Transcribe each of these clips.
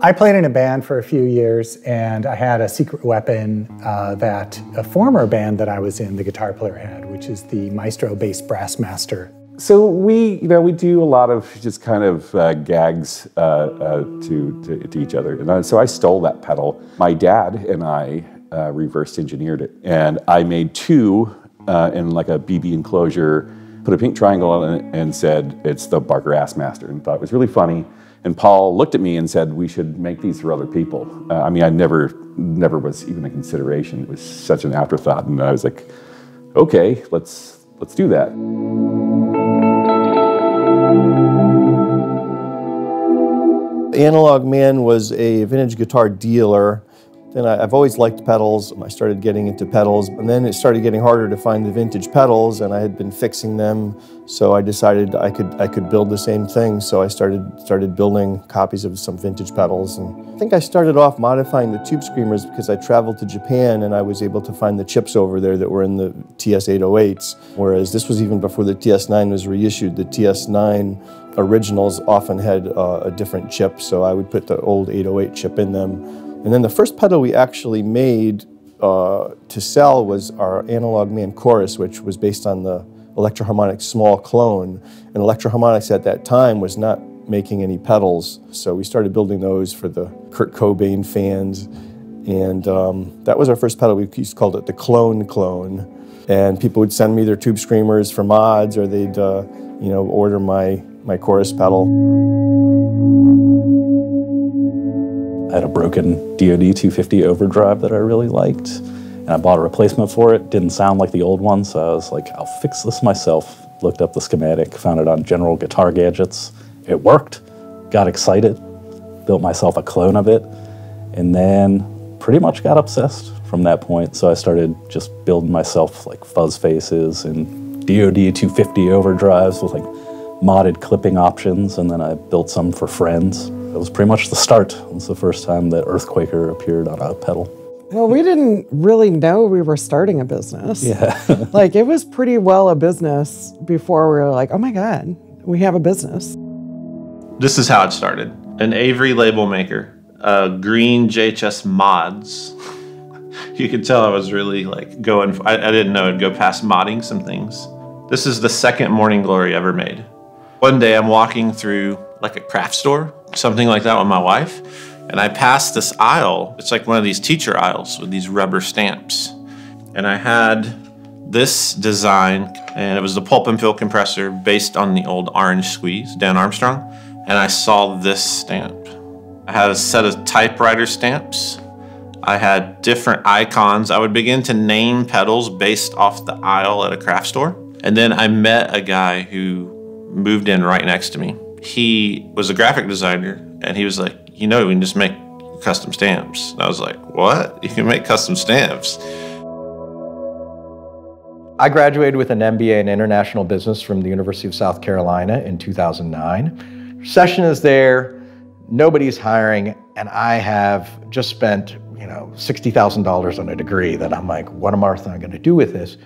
I played in a band for a few years, and I had a secret weapon that a former band that I was in, the guitar player had, which is the Maestro Bass Brassmaster. So we do a lot of just kind of gags to each other. And so I stole that pedal. My dad and I reverse engineered it. And I made two in like a BB enclosure, put a pink triangle on it and said, it's the Barker Assmaster, and thought it was really funny. And Paul looked at me and said, we should make these for other people. I mean, I never was even a consideration. It was such an afterthought. And I was like, okay, let's do that. Analog Man was a vintage guitar dealer. And I've always liked pedals. I started getting into pedals, and then it started getting harder to find the vintage pedals, and I had been fixing them, so I decided I could build the same thing. So I started building copies of some vintage pedals, and I think I started off modifying the Tube Screamers because I traveled to Japan and I was able to find the chips over there that were in the TS-808s, whereas this was even before the TS-9 was reissued. The TS-9 originals often had a different chip, so I would put the old 808 chip in them. And then the first pedal we actually made to sell was our Analog Man Chorus, which was based on the Electro-Harmonix small clone. And Electro-Harmonix at that time was not making any pedals, so we started building those for the Kurt Cobain fans. And that was our first pedal. We used to call it the Clone Clone. And people would send me their Tube Screamers for mods, or they'd you know, order my Chorus pedal. I had a broken DoD 250 overdrive that I really liked, and I bought a replacement for it. Didn't sound like the old one, so I was like, I'll fix this myself. Looked up the schematic, found it on General Guitar Gadgets. It worked, got excited, built myself a clone of it, and then pretty much got obsessed from that point. So I started just building myself like fuzz faces and DoD 250 overdrives with like modded clipping options, and then I built some for friends. It was pretty much the start. It was the first time that Earthquaker appeared on a pedal. Well, we didn't really know we were starting a business. Yeah. Like, it was pretty well a business before we were like, oh my God, we have a business. This is how it started. An Avery label maker, green JHS Mods. You could tell I was really like going, I didn't know I'd go past modding some things. This is the second Morning Glory ever made. One day I'm walking through like a craft store, something like that, with my wife, and I passed this aisle. It's like one of these teacher aisles with these rubber stamps. And I had this design, and it was the Pulp and Fill compressor based on the old Orange Squeeze, Dan Armstrong. And I saw this stamp. I had a set of typewriter stamps. I had different icons. I would begin to name pedals based off the aisle at a craft store. And then I met a guy who moved in right next to me. He was a graphic designer, and he was like, you know, we can just make custom stamps. And I was like, what? You can make custom stamps? I graduated with an MBA in international business from the University of South Carolina in 2009. Recession is there, nobody's hiring, and I have just spent, you know, $60,000 on a degree that I'm like, what am I going to do with this?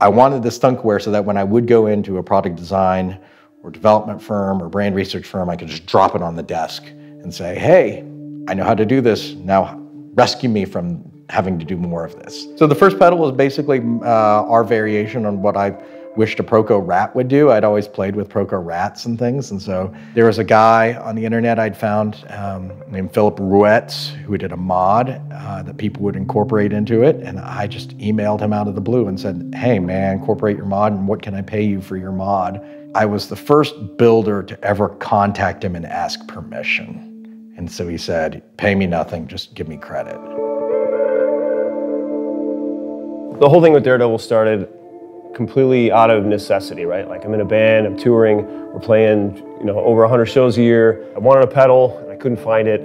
I wanted this thunkware so that when I would go into a product design or development firm or brand research firm, I could just drop it on the desk and say, hey, I know how to do this. Now rescue me from having to do more of this. So the first pedal was basically our variation on what I wished a Proco rat would do. I'd always played with Proco rats and things. And so there was a guy on the internet I'd found named Philip Rouet, who did a mod that people would incorporate into it. And I just emailed him out of the blue and said, hey man, incorporate your mod, and what can I pay you for your mod? I was the first builder to ever contact him and ask permission. And so he said, pay me nothing, just give me credit. The whole thing with Daredevil started completely out of necessity, right? Like, I'm in a band, I'm touring, we're playing, you know, over 100 shows a year. I wanted a pedal, and I couldn't find it.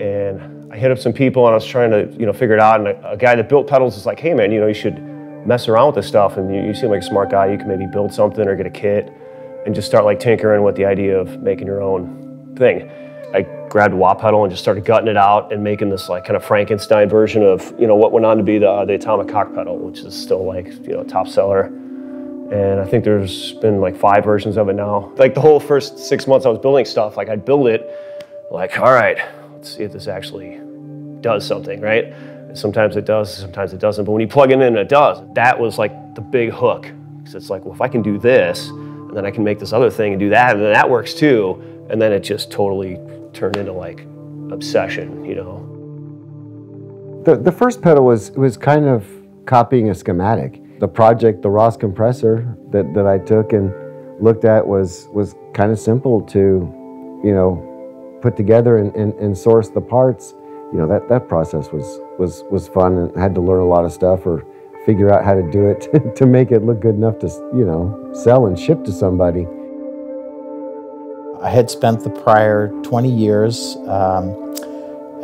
And I hit up some people, and I was trying to, you know, figure it out. And a guy that built pedals is like, hey man, you know, you should mess around with this stuff, and you seem like a smart guy, you can maybe build something or get a kit and just start like tinkering with the idea of making your own thing. I grabbed a wah pedal and just started gutting it out and making this like kind of Frankenstein version of, you know, what went on to be the Atomic Cock pedal, which is still like, you know, top seller. And I think there's been like 5 versions of it now. Like the whole first 6 months I was building stuff, like I'd build it, like, all right, see if this actually does something, right? Sometimes it does, sometimes it doesn't, but when you plug it in, it does. That was like the big hook, because it's like, well, if I can do this, and then I can make this other thing and do that, and then that works too, and then it just totally turned into like obsession, you know? The first pedal was kind of copying a schematic. The project, the Ross compressor that I took and looked at was kind of simple to, you know, put together and source the parts. You know, that process was fun, and I had to learn a lot of stuff or figure out how to do it to make it look good enough to, you know, sell and ship to somebody. I had spent the prior 20 years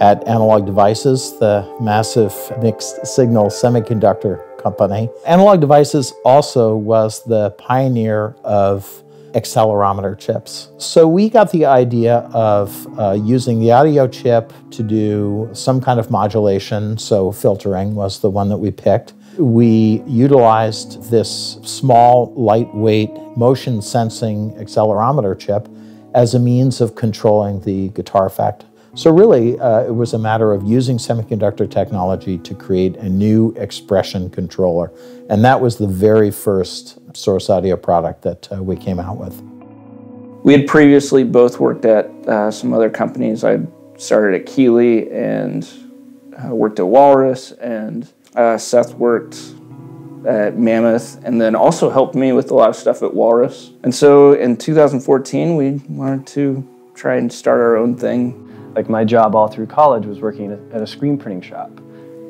at Analog Devices, the massive mixed signal semiconductor company. Analog Devices also was the pioneer of accelerometer chips. So we got the idea of using the audio chip to do some kind of modulation, so filtering was the one that we picked. We utilized this small, lightweight, motion sensing accelerometer chip as a means of controlling the guitar effect. So really, it was a matter of using semiconductor technology to create a new expression controller. And that was the very first Source Audio product that we came out with. We had previously both worked at some other companies. I started at Keeley and worked at Walrus, and Seth worked at Mammoth, and then also helped me with a lot of stuff at Walrus. And so in 2014, we wanted to try and start our own thing. Like, my job all through college was working at a screen printing shop.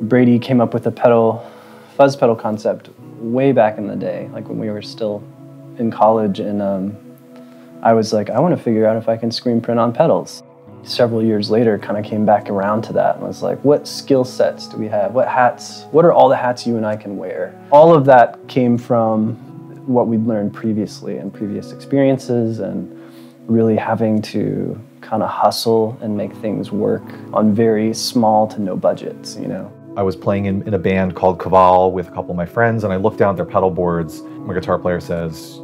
Brady came up with the pedal, fuzz pedal concept way back in the day, like when we were still in college, and I was like, I want to figure out if I can screen print on pedals. Several years later, kind of came back around to that and was like, what skill sets do we have? What hats? What are all the hats you and I can wear? All of that came from what we'd learned previously and previous experiences, and really having to kind of hustle and make things work on very small to no budgets, you know. I was playing in a band called Caval with a couple of my friends, and I looked down at their pedal boards. My guitar player says,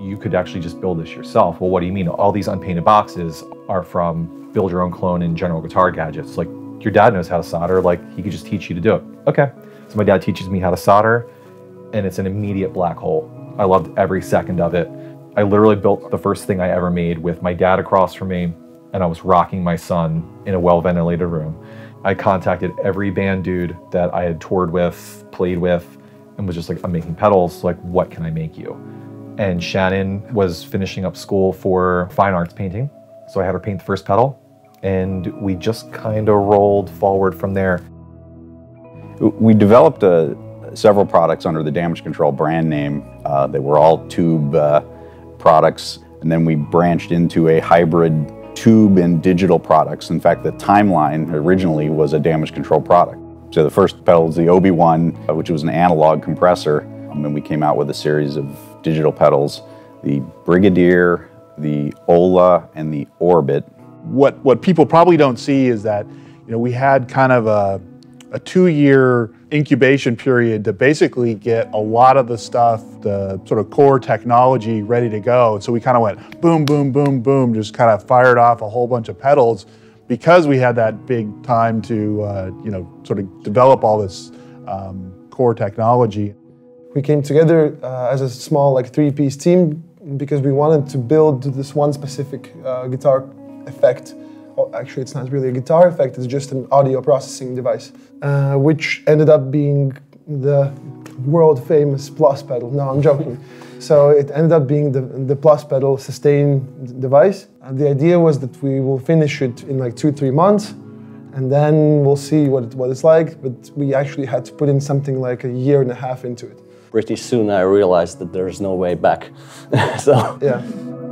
you could actually just build this yourself. Well, what do you mean? All these unpainted boxes are from Build Your Own Clone and General Guitar Gadgets. Like, your dad knows how to solder, like, he could just teach you to do it. Okay, so my dad teaches me how to solder, and it's an immediate black hole. I loved every second of it. I literally built the first thing I ever made with my dad across from me, and I was rocking my son in a well-ventilated room. I contacted every band dude that I had toured with, played with, and was just like, I'm making pedals, like, what can I make you? And Shannon was finishing up school for fine arts painting, so I had her paint the first pedal, and we just kind of rolled forward from there. We developed several products under the Damage Control brand name. They were all tube products, and then we branched into a hybrid tube and digital products. In fact, the timeline originally was a Damage Control product. So the first pedal was the OB-1, which was an analog compressor. And then we came out with a series of digital pedals, the Brigadier, the Ola, and the Orbit. What people probably don't see is that, you know, we had kind of a two-year incubation period to basically get a lot of the stuff, the sort of core technology, ready to go. And so we kind of went boom, boom, boom, boom, just kind of fired off a whole bunch of pedals because we had that big time to, you know, sort of develop all this core technology. We came together as a small, like, three-piece team because we wanted to build this one specific guitar effect. Well, actually, it's not really a guitar effect, it's just an audio processing device, which ended up being the world-famous Plus pedal. No, I'm joking. So it ended up being the Plus pedal sustain device. And the idea was that we will finish it in like 2-3 months, and then we'll see what it's like, but we actually had to put in something like a year and a half into it. Pretty soon I realized that there's no way back. So yeah.